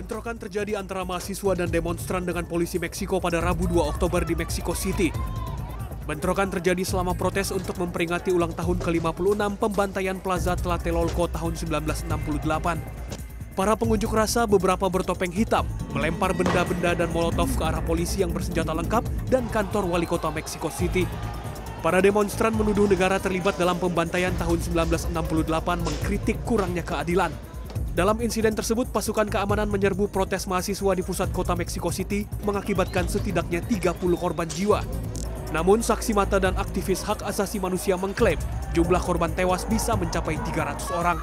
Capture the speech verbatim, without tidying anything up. Bentrokan terjadi antara mahasiswa dan demonstran dengan polisi Meksiko pada Rabu dua Oktober di Meksiko City. Bentrokan terjadi selama protes untuk memperingati ulang tahun ke lima puluh enam pembantaian Plaza Tlatelolco tahun seribu sembilan ratus enam puluh delapan. Para pengunjuk rasa beberapa bertopeng hitam melempar benda-benda dan molotov ke arah polisi yang bersenjata lengkap dan kantor wali kota Meksiko City. Para demonstran menuduh negara terlibat dalam pembantaian tahun seribu sembilan ratus enam puluh delapan, mengkritik kurangnya keadilan. Dalam insiden tersebut, pasukan keamanan menyerbu protes mahasiswa di pusat kota Meksiko City, mengakibatkan setidaknya tiga puluh korban jiwa. Namun, saksi mata dan aktivis hak asasi manusia mengklaim jumlah korban tewas bisa mencapai tiga ratus orang.